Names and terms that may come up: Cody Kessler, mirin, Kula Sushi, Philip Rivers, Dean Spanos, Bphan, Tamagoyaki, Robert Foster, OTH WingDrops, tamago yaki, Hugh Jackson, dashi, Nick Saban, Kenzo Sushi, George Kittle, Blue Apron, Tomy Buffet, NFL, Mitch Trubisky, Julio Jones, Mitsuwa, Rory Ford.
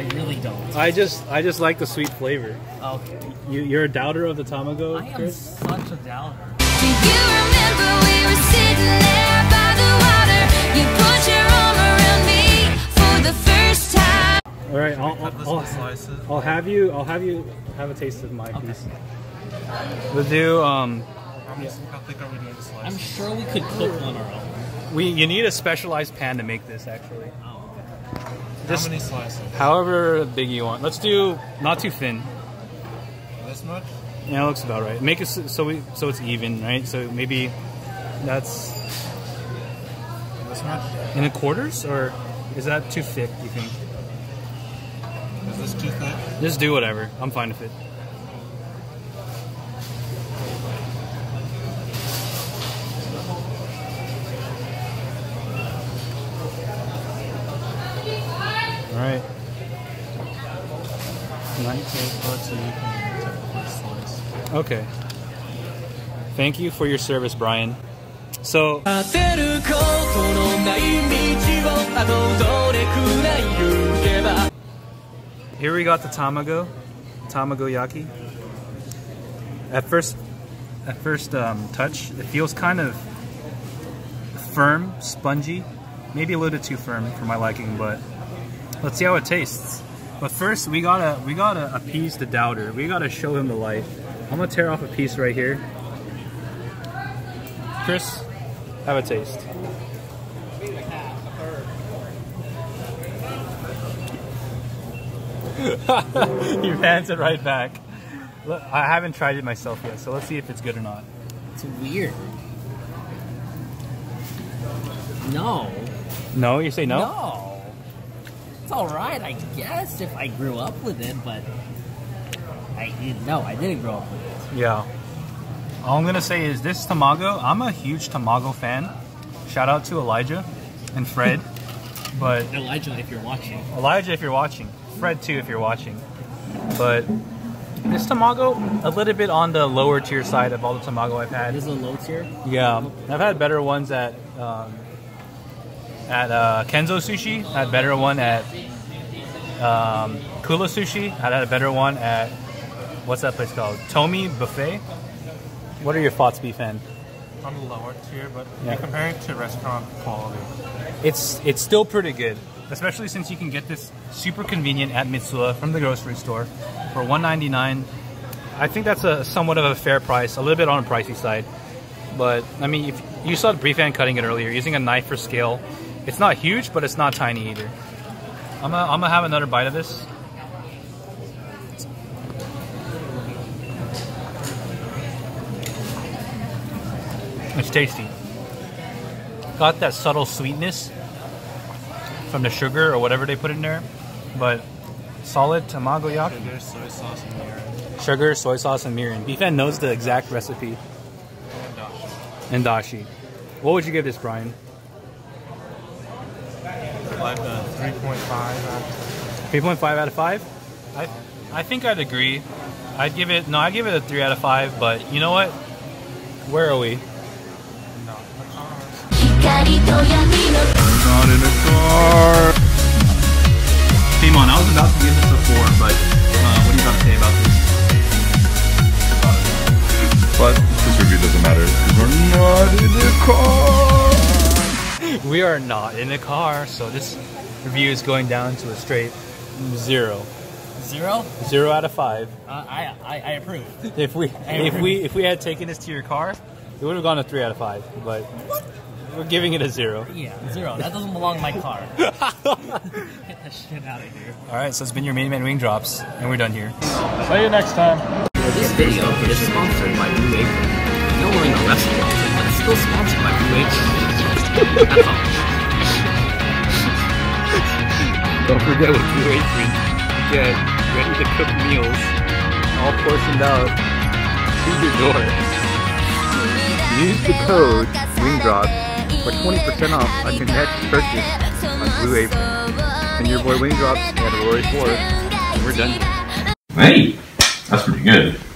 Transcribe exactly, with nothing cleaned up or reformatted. I really don't. I just I just like the sweet flavor. Okay. You, you're a doubter of the tamago, I Chris? I am such a doubter. Do you remember we were sitting there by the water? You put your arm around me for the first time. All right, I'll, I'll, I'll, I'll have you I'll have you have a taste of my piece. Okay. We'll do um. I'm, just, yeah. I we need the slices. I'm sure we could cook on our own. We you need a specialized pan to make this actually. Just how many slices? However big you want. Let's do not too thin. This much? Yeah, it looks about right. Make it so we so it's even, right? So maybe that's this much in the quarters, or is that too thick? You think? Is this too thick? Just do whatever. I'm fine with it. All right. Okay. Thank you for your service, Brian. So. Here we got the tamago, tamago yaki. At first, at first um, touch, it feels kind of firm, spongy, maybe a little bit too firm for my liking, but. Let's see how it tastes. But first, we gotta we gotta appease the doubter. We gotta show him the light. I'm gonna tear off a piece right here. Chris, have a taste. He pans it right back. Look, I haven't tried it myself yet, so let's see if it's good or not. It's weird. No. No, you say no? No. It's alright, I guess, if I grew up with it, but I no, I didn't grow up with it. Yeah. All I'm gonna say is this tamago, I'm a huge tamago fan. Shout out to Elijah and Fred. But Elijah if you're watching. Elijah if you're watching. Fred too if you're watching. But this tamago, a little bit on the lower tier side of all the tamago I've had. This is a low tier? Yeah. I've had better ones at um At uh, Kenzo Sushi, I had a better one at um, Kula Sushi, I had a better one at, what's that place called? Tomy Buffet? What are your thoughts, Bphan? On the lower tier, but yeah. Comparing it to restaurant quality. It's, it's still pretty good, especially since you can get this super convenient at Mitsuwa from the grocery store for one ninety-nine. I think that's a somewhat of a fair price, a little bit on the pricey side. But, I mean, if you saw Bphan cutting it earlier, using a knife for scale. It's not huge, but it's not tiny either. I'm gonna, I'm gonna have another bite of this. It's tasty. Got that subtle sweetness from the sugar or whatever they put in there, but solid tamago yaki. Sugar, soy sauce, and mirin. Sugar, soy sauce, and mirin. Bphan knows the exact recipe. And dashi. And dashi. What would you give this, Brian? Like a three point five out of five. three point five out of five? I I think I'd agree. I'd give it no, I'd give it a three out of five, but you know what? Where are we? No. Not in a car. Timon, I was about to give this a four, but uh, what do you got to say about this? But this review doesn't matter. We're not in a car. We are not in a car, so this review is going down to a straight zero. Zero? Zero out of five. Uh, I, I I approve. If we I if approve. we if we had taken this to your car, it would have gone a three out of five. But what? We're giving it a zero. Yeah, zero. That doesn't belong in my car. Get that shit out of here. All right, so it's been your main man Wingdrops, and we're done here. See you next time. This video is sponsored by Blue Apron. No, we're in a restaurant, but it's still sponsored by Blue Apron. Don't forget what Blue Apron. Get ready to cook meals, all portioned out to your door. Use the code Wingdrops for twenty percent off on your next purchase on Blue Apron. And your boy Wingdrops at Rory Ford. And we're done. Hey, that's pretty good.